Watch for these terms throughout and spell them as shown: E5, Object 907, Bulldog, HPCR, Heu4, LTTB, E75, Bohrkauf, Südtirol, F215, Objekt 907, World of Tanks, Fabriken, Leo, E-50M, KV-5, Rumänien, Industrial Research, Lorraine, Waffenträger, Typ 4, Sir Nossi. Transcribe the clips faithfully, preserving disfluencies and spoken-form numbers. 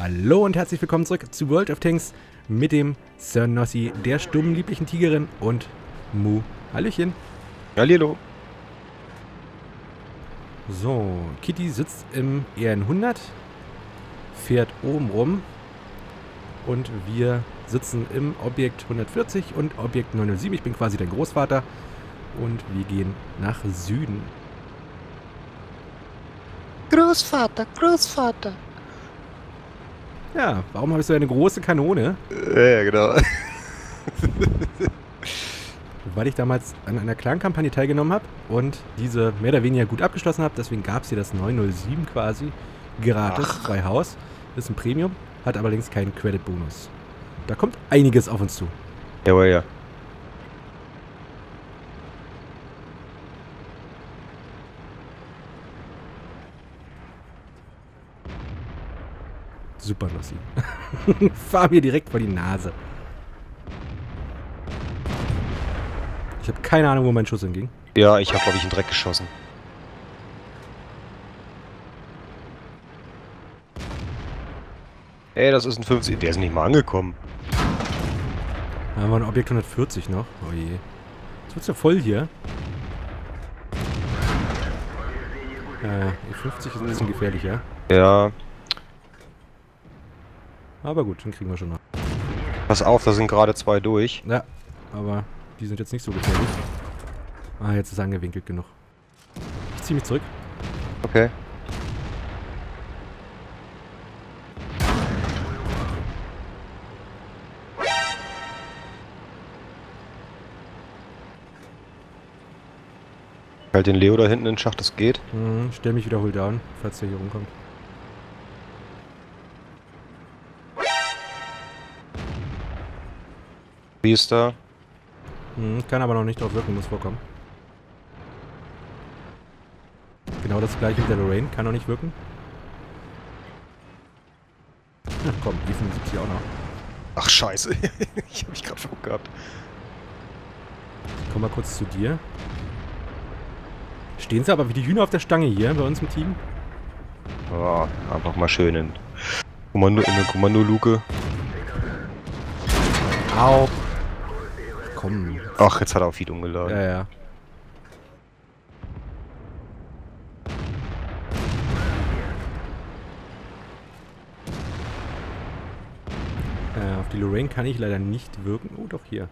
Hallo und herzlich willkommen zurück zu World of Tanks mit dem Sir Nossi, der stummen, lieblichen Tigerin und Mu. Hallöchen. Hallihallo. So, Kitty sitzt im E hundert, fährt oben rum und wir sitzen im Objekt hundertvierzig und Objekt neun null sieben. Ich bin quasi dein Großvater und wir gehen nach Süden. Großvater, Großvater. Ja, warum habe ich so eine große Kanone? Ja, genau. Weil ich damals an einer Clan-Kampagne teilgenommen habe und diese mehr oder weniger gut abgeschlossen habe. Deswegen gab es hier das neun null sieben quasi gratis, ach, frei Haus. Ist ein Premium, hat allerdings keinen Credit-Bonus. Da kommt einiges auf uns zu. Jawohl, ja. Super, Nossi. Fahr mir direkt vor die Nase. Ich habe keine Ahnung, wo mein Schuss hinging. Ja, ich habe, glaube ich, in den Dreck geschossen. Ey, das ist ein fünfzig. Der ist nicht mal angekommen. Da haben wir ein Objekt hundertvierzig noch. Oh je. Jetzt wird's ja voll hier. Äh, E fünfzig ist ein bisschen gefährlicher. Ja. Aber gut, den kriegen wir schon noch. Pass auf, da sind gerade zwei durch. Ja, aber die sind jetzt nicht so gefährlich. Ah, jetzt ist er angewinkelt genug. Ich zieh mich zurück. Okay. Halt den Leo da hinten in den Schacht, das geht. Mhm, stell mich wieder hol down, falls der hier rumkommt. Priester. Hm, kann aber noch nicht drauf wirken, muss vorkommen. Genau das gleiche mit der Lorraine, kann noch nicht wirken. Ach komm, die E fünfundsiebzig auch noch. Ach scheiße, ich hab mich gerade verguckt gehabt. Ich komm mal kurz zu dir. Stehen sie aber wie die Hühner auf der Stange hier bei uns im Team? Oh, einfach mal schön in, Kommando, in eine Kommandoluke. Au! Komm. Ach, jetzt hat er auf Feed umgeladen. Ja, ja. Äh, auf die Lorraine kann ich leider nicht wirken. Oh, doch hier.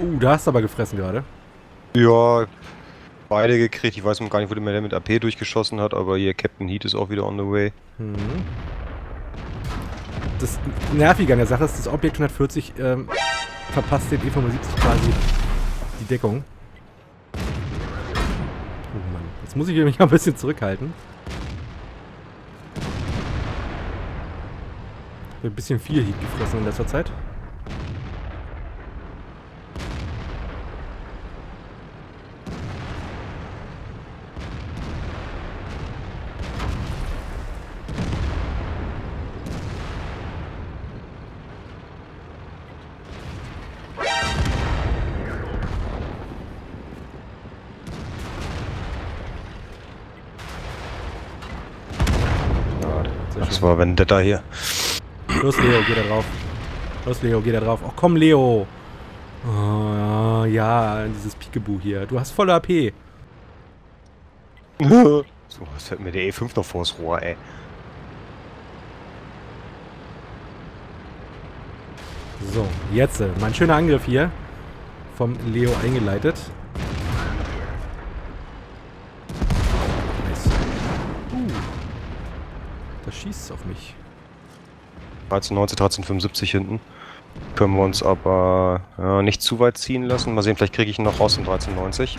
Oh, da hast du aber gefressen gerade. Ja, beide gekriegt. Ich weiß noch gar nicht, wo der mit A P durchgeschossen hat, aber hier Captain Heat ist auch wieder on the way. Mhm. Das Nervige an der Sache ist, das Objekt hundertvierzig ähm, verpasst den E fünfundsiebzig quasi die Deckung. Oh Mann, jetzt muss ich mich mal ein bisschen zurückhalten. Ich habe ein bisschen viel Heat gefressen in letzter Zeit. Das war Vendetta hier. Los Leo, geh da drauf. Los Leo, geh da drauf. Oh komm Leo. Oh, ja, dieses Peekaboo hier. Du hast voll A P. So, was fällt mir der E fünf noch vors Rohr, ey. So, jetzt. Mal ein schöner Angriff hier. Vom Leo eingeleitet. Schießt auf mich. dreizehn neunzehn, dreizehn fünfundsiebzig hinten. Können wir uns aber äh, nicht zu weit ziehen lassen. Mal sehen, vielleicht kriege ich ihn noch raus im dreizehn neunzig.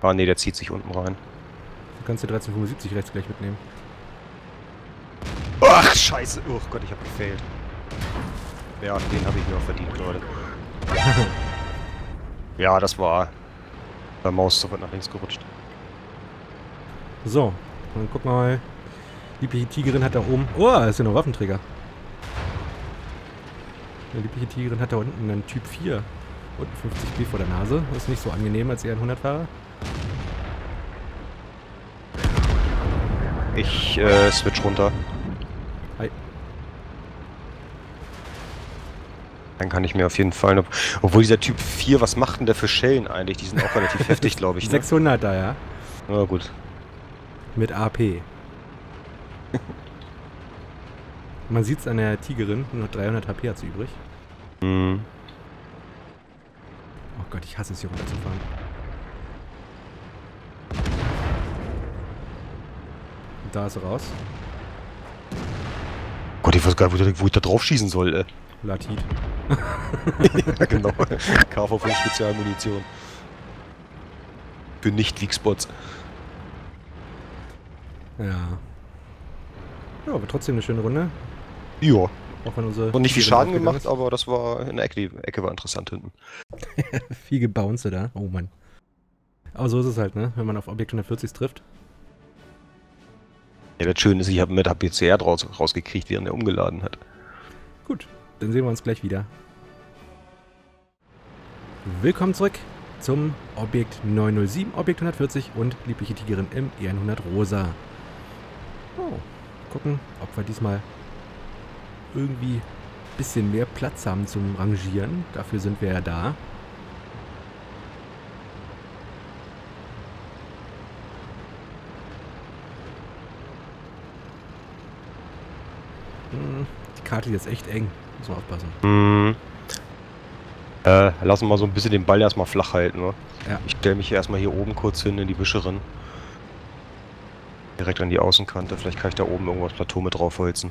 Ah ne, der zieht sich unten rein. Du kannst den dreizehn fünfundsiebzig rechts gleich mitnehmen. Ach, scheiße. Oh Gott, ich habe gefailt. Ja, den habe ich mir auch verdient, Leute. Ja, das war... Der Maus sofort nach links gerutscht. So, dann gucken wir mal... Liebliche Tigerin hat da oben... Oh, da ist ja noch Waffenträger. Die liebliche Tigerin hat da unten einen Typ vier und fünfzig B vor der Nase. Ist nicht so angenehm als E hundert-Fahrer. Ich äh, switch runter. Hi. Dann kann ich mir auf jeden Fall... Obwohl dieser Typ vier, was macht denn der für Schellen eigentlich? Die sind auch relativ heftig, glaube ich. Ne? sechshunderter, ja. Na gut. Mit A P. Man sieht es an der Tigerin, nur noch dreihundert H P hat sie übrig. Mhm. Oh Gott, ich hasse es, hier runterzufahren. Und da ist er raus. Gott, ich weiß gar nicht, wo ich da drauf schießen soll, ey. Latit. Ja, genau. K V fünf Spezialmunition. Für Nicht-Weak-Spots. Ja. Ja, aber trotzdem eine schöne Runde. Ja. Auch wenn unsere und nicht viel Schaden gemacht, ist. Aber das war in der Ecke, die Ecke war interessant hinten. Viel gebounced da. Oh Mann. Aber so ist es halt, ne? Wenn man auf Objekt hundertvierzig trifft. Ja, das Schöne ist, ich habe mit H P C R draus, rausgekriegt, während er umgeladen hat. Gut, dann sehen wir uns gleich wieder. Willkommen zurück zum Objekt neun null sieben, Objekt hundertvierzig und liebliche Tigerin im E hundert Rosa. Oh. Gucken, ob wir diesmal irgendwie ein bisschen mehr Platz haben zum Rangieren. Dafür sind wir ja da. Hm, die Karte ist jetzt echt eng. Muss man aufpassen. Hm. Äh, lassen wir mal so ein bisschen den Ball erstmal flach halten. Ne? Ja. Ich stelle mich erstmal hier oben kurz hin in die Büsche rein. Direkt an die Außenkante, vielleicht kann ich da oben irgendwas Plateau mit draufholzen.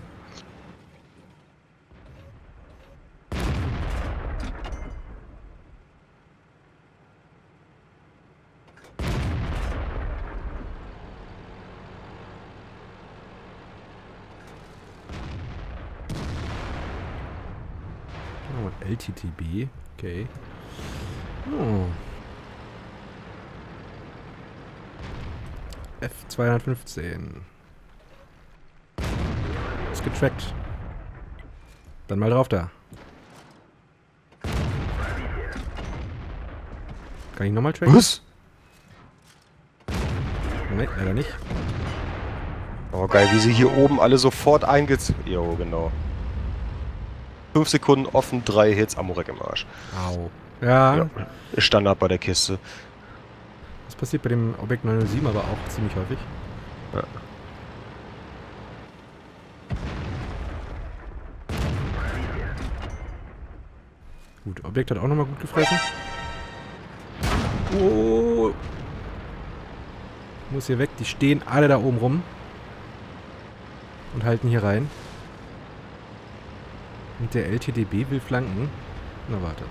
Oh, L T T B, okay. Oh. F zweihundertfünfzehn. Ist getrackt. Dann mal drauf da. Kann ich nochmal tracken? Was? Nein, leider nicht. Oh geil, wie sie hier oben alle sofort eingezogen. Jo, genau. Fünf Sekunden offen, drei Hits, Amorek im Arsch. Au. Ja. Ja. Standard bei der Kiste. Das passiert bei dem Objekt neun null sieben aber auch ziemlich häufig. Ja. Gut, Objekt hat auch nochmal gut gefressen. Oh. Muss hier weg, die stehen alle da oben rum. Und halten hier rein. Und der L T D B will flanken. Na warte.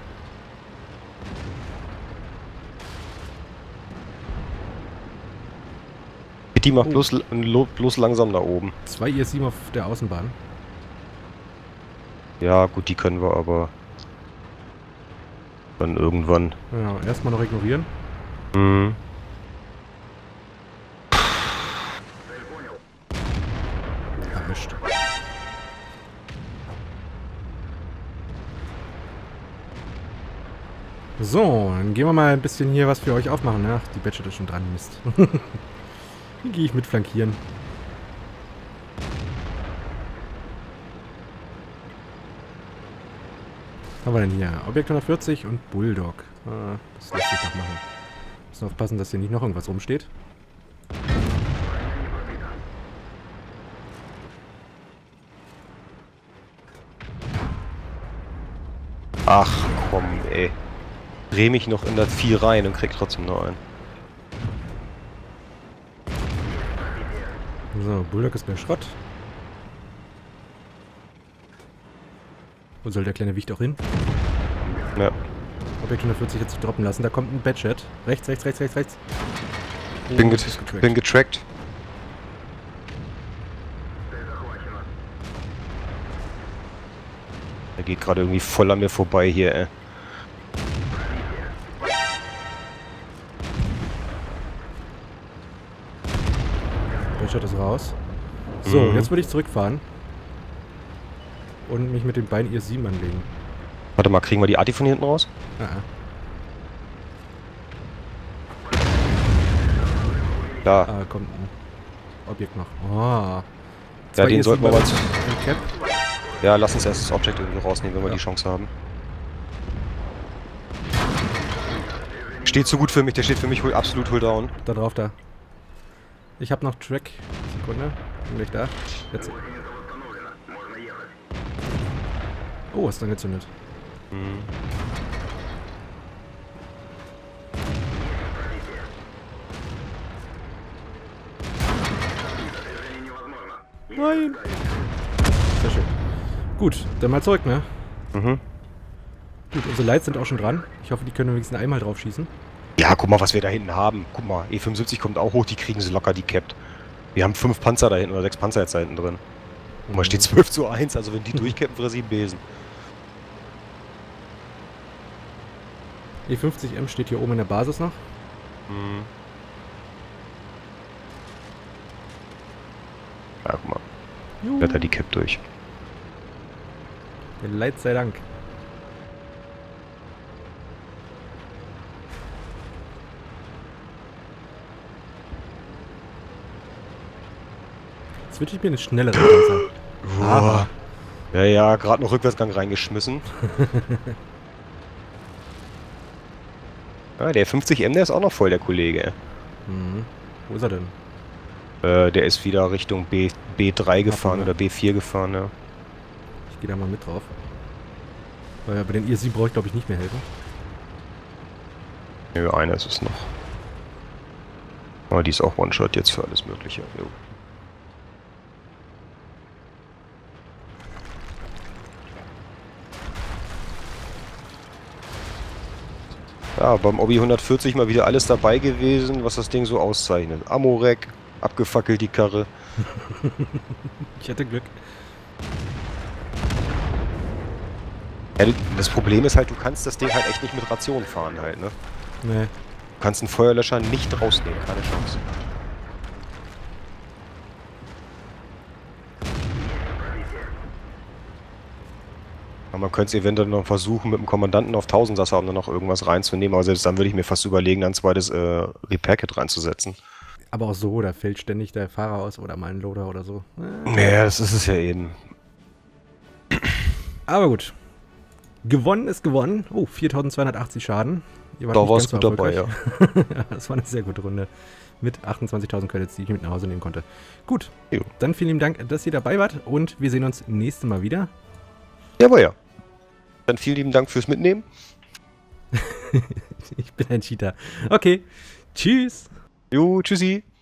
Die macht oh. bloß, bloß langsam da oben. Zwei I S sieben auf der Außenbahn. Ja, gut, die können wir aber dann irgendwann. Ja, erstmal noch ignorieren. Mhm. Erwischt. So, dann gehen wir mal ein bisschen hier was für euch aufmachen. Ach, die Badget ist schon dran, Mist. Gehe ich mit flankieren. Was haben wir denn hier? Objekt hundertvierzig und Bulldog. Ah, das lässt sich noch machen. Müssen aufpassen, dass hier nicht noch irgendwas rumsteht. Ach komm, ey. Dreh mich noch in das Vieh rein und krieg trotzdem noch einen. So, Bulldog ist mehr Schrott. Wo soll der kleine Wicht auch hin? Ja. Objekt hundertvierzig hat sich droppen lassen. Da kommt ein Badget. Rechts, rechts, rechts, rechts, rechts. Oh, bin, get getrackt. bin getrackt. Er geht gerade irgendwie voll an mir vorbei hier, ey. Das raus. So, mhm. Jetzt würde ich zurückfahren. Und mich mit dem Bein I S sieben anlegen. Warte mal, kriegen wir die Arti von hinten raus? Ah. Da. Ah, kommt. Objekt noch. Ah. Ja, den sollten wir aber zu. Ja, lass uns erst das Objekt irgendwie rausnehmen, wenn wir ja. die Chance haben. Steht zu gut für mich, der steht für mich absolut Hull down. Da drauf, da. Ich hab noch Track. Sekunde. Bin ich da? Jetzt. Oh, ist dann gezündet. Mhm. Nein! Sehr schön. Gut, dann mal zurück, ne? Mhm. Gut, unsere Lights sind auch schon dran. Ich hoffe, die können wenigstens einmal drauf schießen. Ja, guck mal, was wir da hinten haben. Guck mal, E fünfundsiebzig kommt auch hoch, die kriegen sie locker, die capped. Wir haben fünf Panzer da hinten, oder sechs Panzer jetzt da hinten drin. Und mal steht zwölf zu eins, also wenn die durchcappen, wäre sie im Besen. E fünfzig M steht hier oben in der Basis noch. Mhm. Ja, guck mal. Juhu. Wird da die Cap durch. Der Leid sei Dank. Jetzt wünsche ich mir eine schnellere Panzer. Aber. Ja, ja, gerade noch Rückwärtsgang reingeschmissen. Ja, der fünfzig M, der ist auch noch voll, der Kollege. Mhm. Wo ist er denn? Äh, der ist wieder Richtung B, B drei gefahren oder B vier gefahren, ja. Ich gehe da mal mit drauf. Weil bei den I S sieben brauche ich, glaube ich, nicht mehr helfen. Nö, einer ist es noch. Aber die ist auch One-Shot jetzt für alles Mögliche. Jo. Ja, beim Obi hundertvierzig mal wieder alles dabei gewesen, was das Ding so auszeichnet. Amorek, abgefackelt die Karre. Ich hatte Glück. Ja, das Problem ist halt, du kannst das Ding halt echt nicht mit Rationen fahren halt, ne? Nee. Du kannst einen Feuerlöscher nicht rausnehmen, keine Chance. Man könnte es eventuell noch versuchen, mit dem Kommandanten auf Tausendsasser um dann noch irgendwas reinzunehmen, aber selbst dann würde ich mir fast überlegen, dann ein zweites äh, Repair-Kit reinzusetzen. Aber auch so, da fällt ständig der Fahrer aus oder mein Loader oder so. Äh. Ja, das ist es ja eben. Aber gut. Gewonnen ist gewonnen. Oh, viertausendzweihundertachtzig Schaden. Da war es gut dabei, ja. Das war eine sehr gute Runde. Mit achtundzwanzigtausend Credits, die ich mit nach Hause nehmen konnte. Gut, jo. Dann vielen lieben Dank, dass ihr dabei wart und wir sehen uns nächstes Mal wieder. Ja, aber ja. Dann vielen lieben Dank fürs Mitnehmen. Ich bin ein Cheater. Okay. Tschüss. Jo, tschüssi.